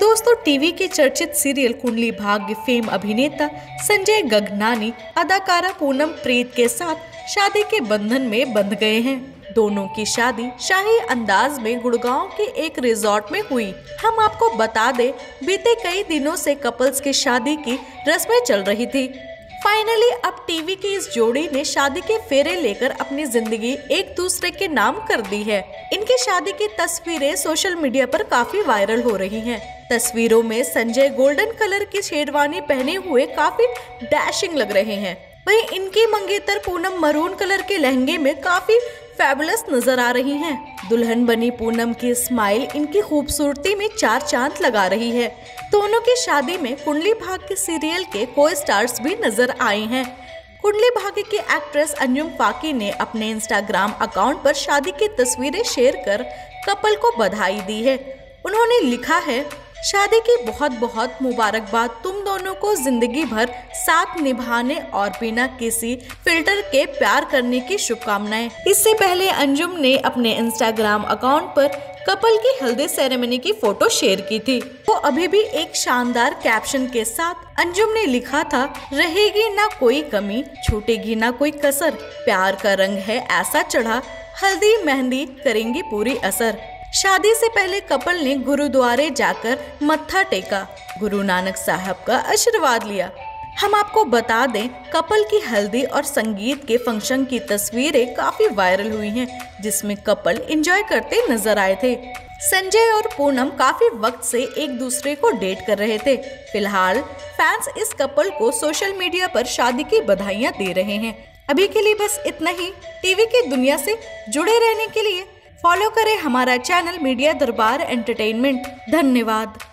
दोस्तों, टीवी के चर्चित सीरियल कुंडली भाग्य फेम अभिनेता संजय गगनानी अदाकारा पूनम प्रीत के साथ शादी के बंधन में बंध गए हैं। दोनों की शादी शाही अंदाज में गुड़गांव के एक रिजॉर्ट में हुई। हम आपको बता दें, बीते कई दिनों से कपल्स की शादी की रस्में चल रही थी। फाइनली अब टीवी की इस जोड़ी ने शादी के फेरे लेकर अपनी जिंदगी एक दूसरे के नाम कर दी है। इनकी शादी की तस्वीरें सोशल मीडिया पर काफी वायरल हो रही हैं। तस्वीरों में संजय गोल्डन कलर की शेरवानी पहने हुए काफी डैशिंग लग रहे हैं, वहीं इनकी मंगेतर पूनम मरून कलर के लहंगे में काफी फैबुलस नजर आ रही हैं। दुल्हन बनी पूनम की स्माइल इनकी खूबसूरती में चार चांद लगा रही है। दोनों की शादी में कुंडली भाग्य सीरियल के को स्टार्स भी नजर आए हैं। कुंडली भाग्य की एक्ट्रेस अन्जुम पाकि ने अपने इंस्टाग्राम अकाउंट पर शादी की तस्वीरें शेयर कर कपल को बधाई दी है। उन्होंने लिखा है, शादी की बहुत बहुत मुबारकबाद। तुम दोनों को जिंदगी भर साथ निभाने और बिना किसी फिल्टर के प्यार करने की शुभकामनाएं। इससे पहले अंजुम ने अपने इंस्टाग्राम अकाउंट पर कपल की हल्दी सेरेमनी की फोटो शेयर की थी। वो अभी भी एक शानदार कैप्शन के साथ अंजुम ने लिखा था, रहेगी ना कोई कमी, छूटेगी ना कोई कसर, प्यार का रंग है ऐसा चढ़ा, हल्दी मेहंदी करेंगी पूरी असर। शादी से पहले कपल ने गुरुद्वारे जाकर मत्था टेका, गुरु नानक साहब का आशीर्वाद लिया। हम आपको बता दें, कपल की हल्दी और संगीत के फंक्शन की तस्वीरें काफी वायरल हुई हैं, जिसमें कपल एंजॉय करते नजर आए थे। संजय और पूनम काफी वक्त से एक दूसरे को डेट कर रहे थे। फिलहाल फैंस इस कपल को सोशल मीडिया पर शादी की बधाइयाँ दे रहे हैं। अभी के लिए बस इतना ही। टीवी की दुनिया से जुड़े रहने के लिए फॉलो करें हमारा चैनल मीडिया दरबार एंटरटेनमेंट। धन्यवाद।